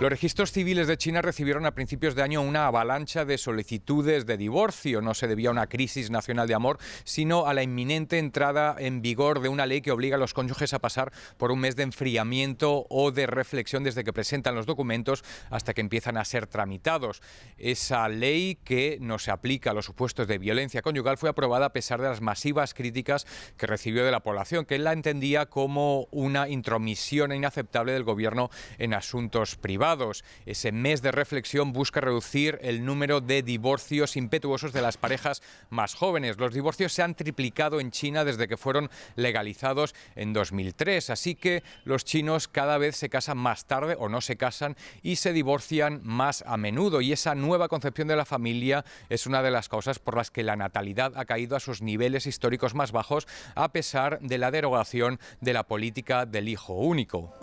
Los registros civiles de China recibieron a principios de año una avalancha de solicitudes de divorcio. No se debía a una crisis nacional de amor, sino a la inminente entrada en vigor de una ley que obliga a los cónyuges a pasar por un mes de enfriamiento o de reflexión desde que presentan los documentos hasta que empiezan a ser tramitados. Esa ley, que no se aplica a los supuestos de violencia conyugal, fue aprobada a pesar de las masivas críticas que recibió de la población, que la entendía como una intromisión inaceptable del gobierno en asuntos privados. Ese mes de reflexión busca reducir el número de divorcios impetuosos de las parejas más jóvenes. Los divorcios se han triplicado en China desde que fueron legalizados en 2003, así que los chinos cada vez se casan más tarde o no se casan y se divorcian más a menudo, y esa nueva concepción de la familia es una de las causas por las que la natalidad ha caído a sus niveles históricos más bajos, a pesar de la derogación de la política del hijo único.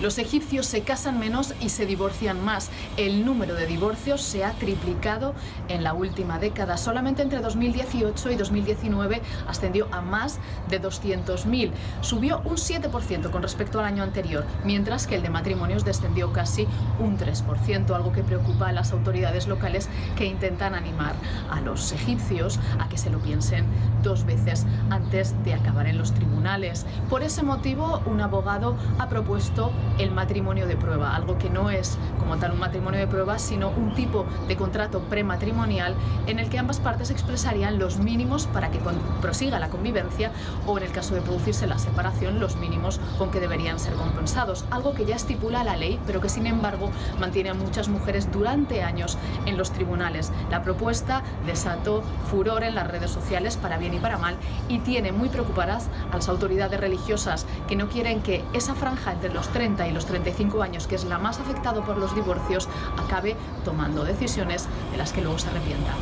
Los egipcios se casan menos y se divorcian más. El número de divorcios se ha triplicado en la última década. Solamente entre 2018 y 2019 ascendió a más de 200.000. Subió un 7% con respecto al año anterior, mientras que el de matrimonios descendió casi un 3%, algo que preocupa a las autoridades locales, que intentan animar a los egipcios a que se lo piensen dos veces antes de acabar en los tribunales. Por ese motivo, un abogado ha propuesto el matrimonio de prueba, algo que no es como tal un matrimonio de prueba, sino un tipo de contrato prematrimonial en el que ambas partes expresarían los mínimos para que prosiga la convivencia, o en el caso de producirse la separación, los mínimos con que deberían ser compensados, algo que ya estipula la ley, pero que sin embargo mantiene a muchas mujeres durante años en los tribunales. La propuesta desató furor en las redes sociales, para bien y para mal, y tiene muy preocupadas a las autoridades religiosas, que no quieren que esa franja entre los 30 y los 35 años, que es la más afectada por los divorcios, acabe tomando decisiones de las que luego se arrepienta.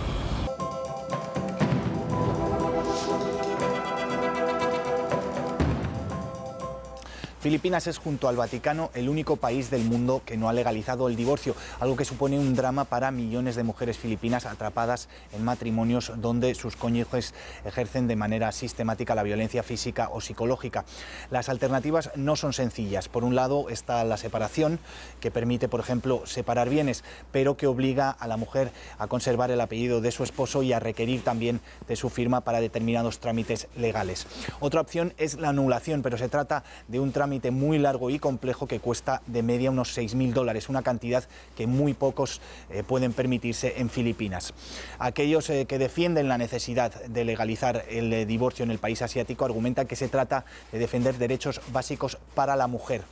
Filipinas es, junto al Vaticano, el único país del mundo que no ha legalizado el divorcio, algo que supone un drama para millones de mujeres filipinas atrapadas en matrimonios donde sus cónyuges ejercen de manera sistemática la violencia física o psicológica. Las alternativas no son sencillas. Por un lado está la separación, que permite, por ejemplo, separar bienes, pero que obliga a la mujer a conservar el apellido de su esposo y a requerir también de su firma para determinados trámites legales. Otra opción es la anulación, pero se trata de un trámite muy largo y complejo que cuesta de media unos $6.000, una cantidad que muy pocos pueden permitirse en Filipinas. Aquellos que defienden la necesidad de legalizar el divorcio en el país asiático argumentan que se trata de defender derechos básicos para la mujer,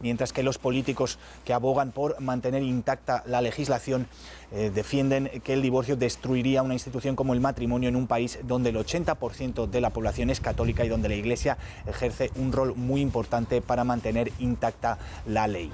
mientras que los políticos que abogan por mantener intacta la legislación defienden que el divorcio destruiría una institución como el matrimonio en un país donde el 80% de la población es católica y donde la Iglesia ejerce un rol muy importante para mantener intacta la ley.